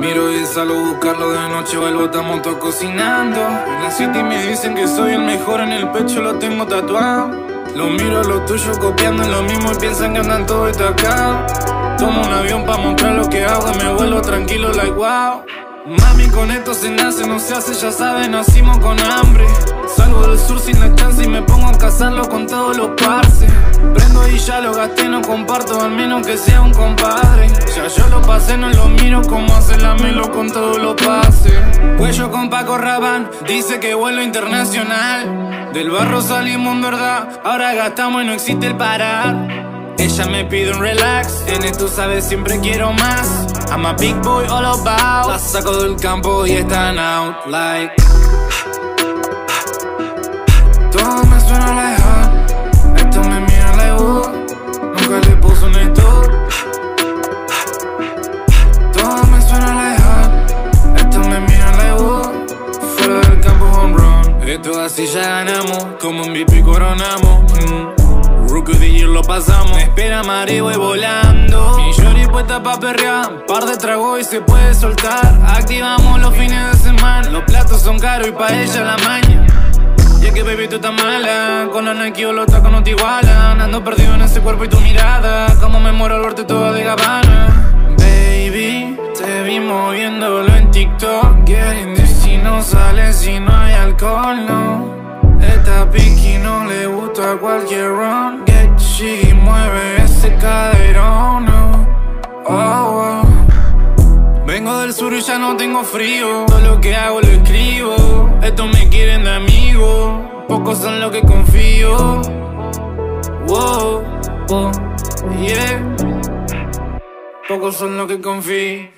Miro y salgo a buscarlo de noche, vuelvo, estamos todos cocinando. En las 7 y me dicen que soy el mejor, en el pecho lo tengo tatuado. Lo miro a los tuyos copiando en lo mismo y piensan que andan todos destacados. Tomo un avión pa' mostrar lo que hago y me vuelvo tranquilo like wow. Mami, con esto se nace, no se hace, ya sabes, nacimos con hambre. Salgo del sur sin lactancia y me pongo a cazarlo con todos los parces. Prendo y ya lo gasté, no comparto, al menos que sea un compadre. Ya yo lo pasé, no lo miro, como hace la melo con todos los pases. Cuello con Paco Rabanne, dice que vuelo internacional. Del barro salimos en verdad, ahora gastamos y no existe el parar. Ella me pide un relax, en esto sabes siempre quiero más. I'm a big boy all about. La saco del campo y están out like. Todo me suena like hot, esto me mira like wood. Nunca le puso un stop. Todo me suena like hot, esto me mira like wood. Fuera del campo home run. Esto así ya ganamos, como un VIP coronamos. Rookie de year lo pasamos. Me espera Mari, voy volando. Mi shorty puesta pa' perrear, par de trago y se puede soltar. Activamos los fines de semana, los platos son caros y pa' ella la maña. Ya que baby tú estás mala, con la Nike o los tacos no te igualan. Ando perdido en ese cuerpo y tu mirada, como me muero al verte toda de Gabbana. Baby, te vi moviéndolo en TikTok, getting this. Si no sale, si no hay alcohol, no. Esta piqui no le gusta a cualquier ron. Get she mueve ese caderón, no. Oh, oh. Vengo del sur y ya no tengo frío. Todo lo que hago lo escribo. Estos me quieren de amigo, pocos son los que confío. Wow, oh, yeah. Pocos son los que confío.